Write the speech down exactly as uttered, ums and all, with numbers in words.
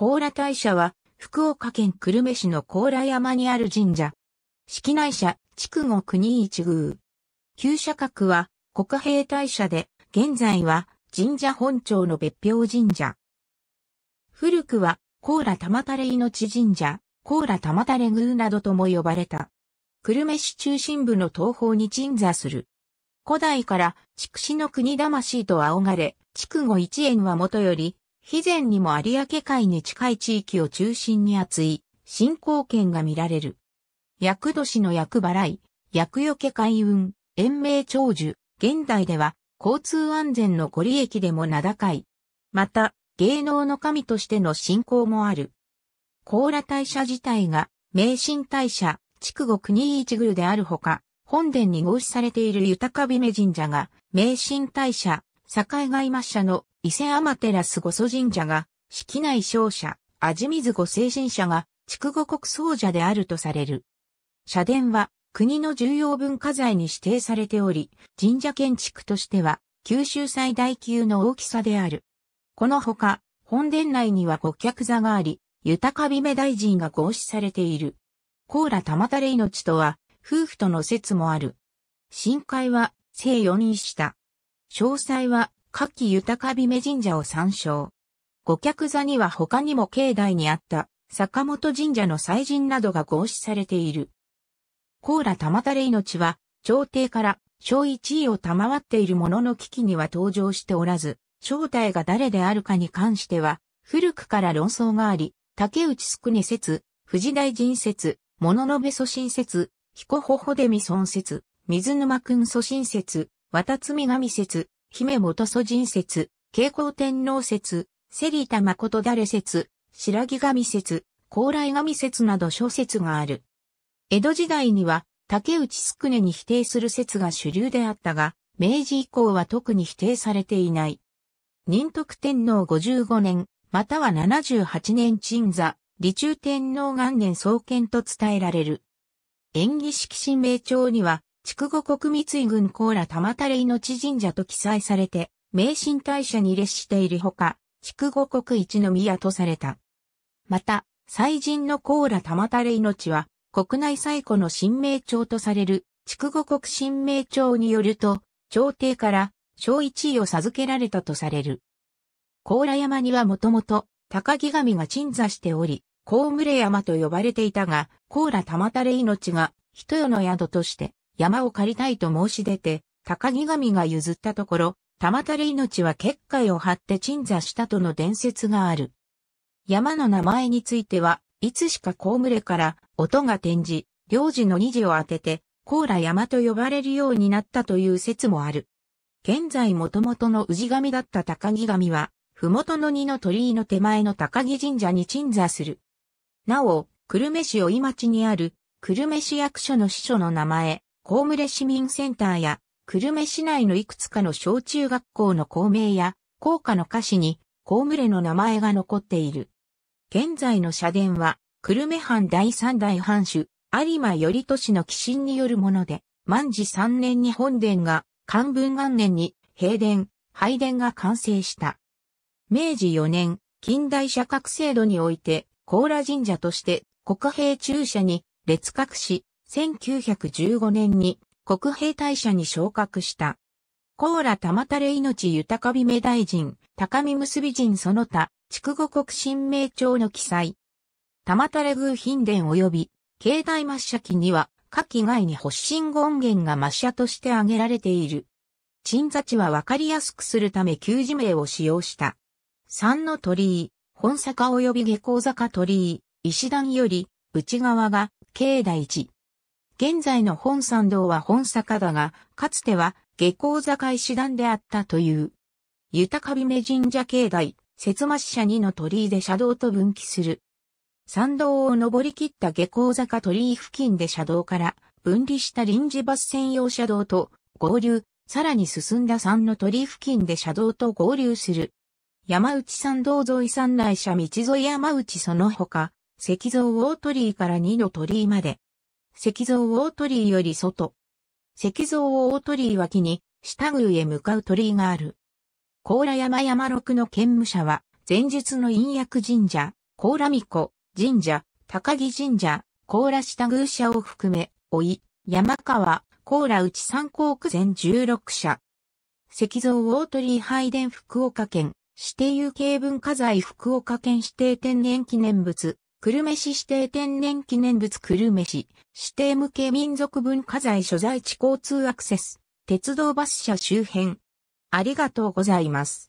高良大社は、福岡県久留米市の高良山にある神社。式内社、筑後国一宮。旧社格は、国兵大社で、現在は、神社本町の別表神社。古くは、高良玉垂命神社、高良玉垂宮などとも呼ばれた。久留米市中心部の東方に鎮座する。古代から、筑紫の国魂と仰がれ、筑後一円はもとより、肥前にも有明海に近い地域を中心に厚い、信仰圏が見られる。厄年の厄払い、厄除け開運、延命長寿、現代では、交通安全のご利益でも名高い。また、芸能の神としての信仰もある。高良大社自体が、名神大社、筑後国一宮であるほか、本殿に合祀されている豊姫神社が、名神大社、境ヶ今社の伊勢天照五祖神社が、式内商社、味水御聖神社が、筑後国総社であるとされる。社殿は、国の重要文化財に指定されており、神社建築としては、九州最大級の大きさである。このほか、本殿内には御客座があり、豊姫大神が合祀されている。高良玉垂命とは、夫婦との説もある。神階は、正四位下。詳細は、下記豊姫神社を参照。御客座には他にも境内にあった、坂本神社の祭神などが合祀されている。高良玉垂命は、朝廷から、小一位を賜っているものの危機には登場しておらず、正体が誰であるかに関しては、古くから論争があり、竹内宿根説、藤大臣説、物のべ祖神説、彦ほほでみ尊説、水沼君祖神説、渡津神説、姫元祖神説、慶光天皇説、芹田誠誰説、白木神説、高麗神説など諸説がある。江戸時代には、竹内宿根に否定する説が主流であったが、明治以降は特に否定されていない。仁徳天皇ごじゅうごねん、またはななじゅうはちねん鎮座、履中天皇元年創建と伝えられる。延喜式神明帳には、筑後国三井郡高良玉垂命神社と記載されて、名神大社に列しているほか、筑後国一宮とされた。また、祭神の高良玉垂命は、国内最古の神明帳とされる、筑後国神明帳によると、朝廷から、小一位を授けられたとされる。高良山にはもともと高木神が鎮座しており、高牟礼山と呼ばれていたが、高良玉垂命が人世の宿として山を借りたいと申し出て、高木神が譲ったところ、玉垂命は結界を張って鎮座したとの伝説がある。山の名前については、いつしか高牟礼から音が転じ、領事の二字を当てて、高良山と呼ばれるようになったという説もある。現在もともとの氏神だった高木神は、ふもとの二の鳥居の手前の高木神社に鎮座する。なお、久留米市生井町にある、久留米市役所の支所の名前、高牟礼市民センターや、久留米市内のいくつかの小中学校の校名や、校歌の歌詞に、高牟礼の名前が残っている。現在の社殿は、久留米藩第三代藩主、有馬頼年の寄進によるもので、万治三年に本殿が、寛文元年に幣殿、拝殿が完成した。明治よねん、近代社格制度において、高良神社として国幣中社に列格し、せんきゅうひゃくじゅうごねんに国幣大社に昇格した。高良玉垂命豊姫大神、高見結神その他、筑後国神明帳の記載。玉垂宮品殿及び、境内末社記には、下記外に発信権限が末社として挙げられている。鎮座地はわかりやすくするため旧字名を使用した。三の鳥居、本坂及び下向坂鳥居、石段より内側が境内地。現在の本参道は本坂だが、かつては下向坂石段であったという。豊姫神社境内、摂末社にの鳥居で社道と分岐する。参道を登り切った下向坂鳥居付近で車道から分離した臨時バス専用車道と合流、さらに進んだ山の鳥居付近で車道と合流する。山内参道沿い山内社道沿い山内その他、石像大鳥居から二の鳥居まで。石像大鳥居より外。石像大鳥居脇に下宮へ向かう鳥居がある。高良山山六の兼務社は前述の隠薬神社。高良巫女神社、高木神社、高良下宮社を含め、老い、山川、高良内三校区全じゅうろく社。石像大鳥居拝殿福岡県、指定有形文化財福岡県指定天然記念物、久留米市指定天然記念物久留米市、指定無形民族文化財所在地交通アクセス、鉄道バス車周辺。ありがとうございます。